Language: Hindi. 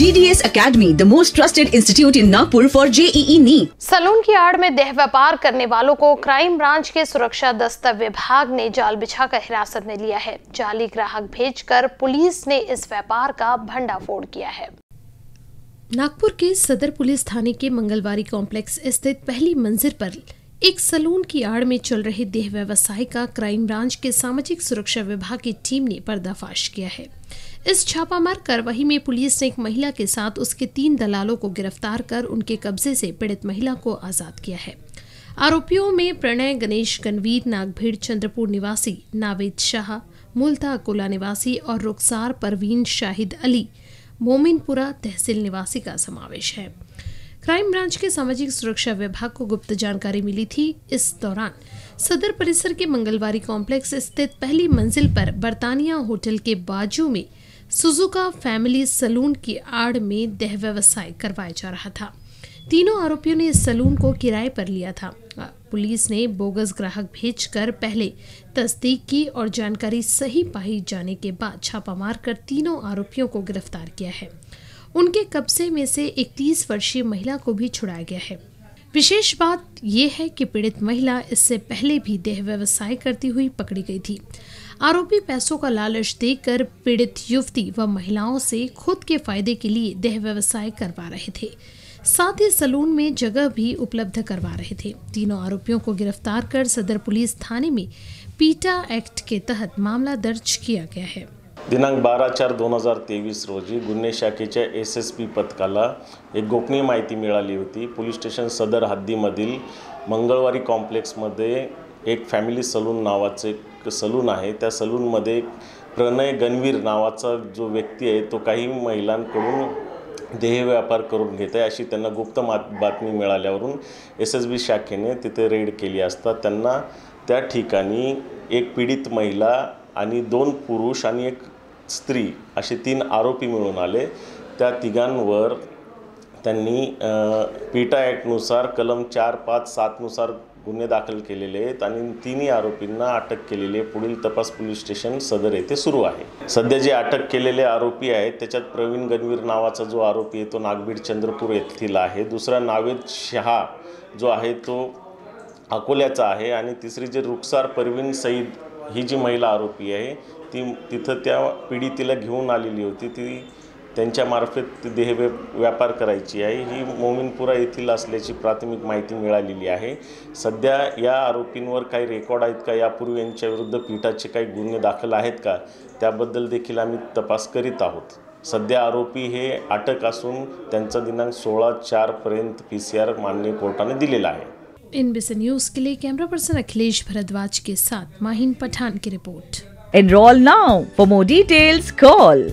DDS Academy, the most trusted institute in Nagpur for JEE NEET। Salon की आड़ में देह व्यापार करने वालों को क्राइम ब्रांच के सुरक्षा दस्ता विभाग ने जाल बिछाकर हिरासत में लिया है। जाली ग्राहक भेजकर पुलिस ने इस व्यापार का भंडाफोड़ किया है। नागपुर के सदर पुलिस थाने के मंगलवारी कॉम्प्लेक्स स्थित पहली मंजिल पर एक सलून की आड़ में चल रहे देह व्यवसाय का क्राइम ब्रांच के सामाजिक सुरक्षा विभाग की टीम ने पर्दाफाश किया है। इस छापामार कार्रवाई में पुलिस ने एक महिला के साथ उसके 3 दलालों को गिरफ्तार कर उनके कब्जे से पीड़ित महिला को आजाद किया है। आरोपियों में प्रणय गणेश गनवीर नागभ चंद्रपुर निवासी, नावेद शाह मूलतः अकोला निवासी और रुखसार परवीन शाहिद अली मोमिनपुरा तहसील निवासी का समावेश है। क्राइम ब्रांच के सामाजिक सुरक्षा विभाग को गुप्त जानकारी मिली थी। इस दौरान सदर परिसर के मंगलवारी कॉम्प्लेक्स स्थित पहली मंजिल पर बरतानिया होटल के बाजू में सुजुका फैमिली सैलून की आड़ में देह व्यवसाय करवाया जा रहा था। तीनों आरोपियों ने इस सैलून को किराए पर लिया था। पुलिस ने बोगस ग्राहक भेजकर पहले तस्दीक की और जानकारी सही पाई जाने के बाद छापामार कर तीनों आरोपियों को गिरफ्तार किया है। उनके कब्जे में से एक 30 वर्षीय महिला को भी छुड़ाया गया है। विशेष बात यह है कि पीड़ित महिला इससे पहले भी देह व्यवसाय करती हुई पकड़ी गई थी। आरोपी पैसों का लालच देकर पीड़ित युवती व महिलाओं से खुद के फायदे के लिए देह व्यवसाय करवा रहे थे, साथ ही सलून में जगह भी उपलब्ध करवा रहे थे। तीनों आरोपियों को गिरफ्तार कर सदर पुलिस थाने में पीटा एक्ट के तहत मामला दर्ज किया गया है। दिनांक 12/4/2023 रोजी गुन्हे शाखेच्या SSP पथकाला एक गोपनीय माहिती मिळाली होती। पोलीस स्टेशन सदर हद्दीमधील मंगळवारी कॉम्प्लेक्समध्ये एक फॅमिली सलून नावाचे एक सलून आहे। त्या सलूनमध्ये प्रणय गणवीर नावाचा जो व्यक्ती आहे तो काही महिलांकडून देह व्यापार करून घेत आहे अशी त्यांना गुप्त बातमी मिळाल्यावरून SSB शाखेने तिथे रेड केली असता त्यांना त्या ठिकाणी एक पीडित महिला आणि 2 पुरुष आणि एक स्त्री असे 3 आरोपी मिळून आले। त्या तिघांवर त्यांनी पीटा एक्टनुसार कलम 4, 5, 7 नुसार गुन्हे दाखल केलेले आहेत आणि 3 आरोपींना अटक केलेली आहे। पुढील तपास पोलीस स्टेशन सदर येथे सुरू आहे। सध्या जे अटक केलेले आरोपी आहेत त्याच्यात प्रवीण गणवीर नावाचा जो आरोपी आहे तो नागभीड चंद्रपूर येथील आहे। दुसरा नावेद शाह जो आहे तो अकोल्याचा आहे आणि तिसरी जे रुखसार परवीन सईद ही जी महिला आरोपी आहे ती तिथं त्या पीडितेला घेऊन आलेली होती। ती त्यांच्यामार्फत देह व्यापार करायची आहे। ही मोमिनपुरा येथील असल्याची प्राथमिक माहिती मिळालेली आहे। सध्या या आरोपींवर काही रेकॉर्ड आहेत का, यापूर्वी यांच्याविरुद्ध पीठाचे काही गुन्हे दाखल आहेत का, त्याबद्दल देखील आम्ही तपास करीत आहोत। सध्या आरोपी हे अटक असून त्यांचा दिनांक 16/4 पर्यंत PCR माननीय कोर्टाने दिलेला आहे। इनबीसी न्यूज के लिए कैमरा पर्सन अखिलेश भरद्वाज के साथ महीन पठान की report. Enrol now for more details call.